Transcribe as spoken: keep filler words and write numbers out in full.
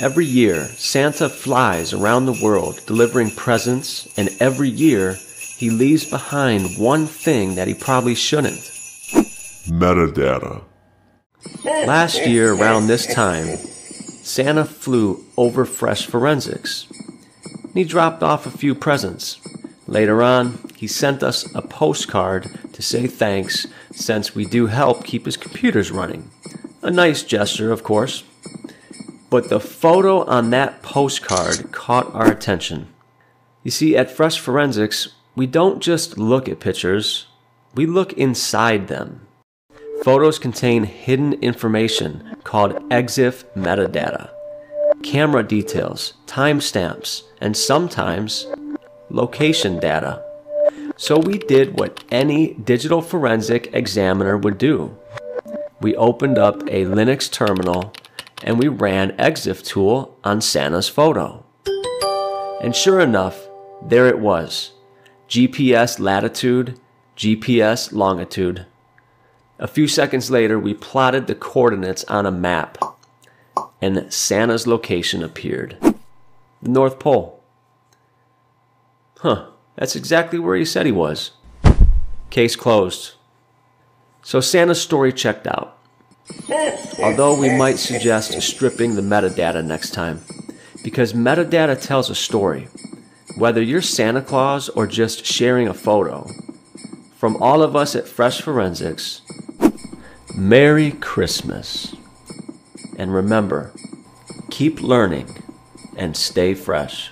Every year, Santa flies around the world delivering presents, and every year, he leaves behind one thing that he probably shouldn't. Metadata. Last year, around this time, Santa flew over Fresh Forensics. He dropped off a few presents. Later on, he sent us a postcard to say thanks, since we do help keep his computers running. A nice gesture, of course. But the photo on that postcard caught our attention. You see, at Fresh Forensics, we don't just look at pictures, we look inside them. Photos contain hidden information called EXIF metadata. Camera details, timestamps, and sometimes location data. So we did what any digital forensic examiner would do. We opened up a Linux terminal and we ran ExifTool on Santa's photo. And sure enough, there it was. G P S latitude, G P S longitude. A few seconds later, we plotted the coordinates on a map, and Santa's location appeared. The North Pole. Huh, that's exactly where he said he was. Case closed. So Santa's story checked out. Although we might suggest stripping the metadata next time, because metadata tells a story. Whether you're Santa Claus or just sharing a photo, from all of us at Fresh Forensics, Merry Christmas. And remember, keep learning and stay fresh.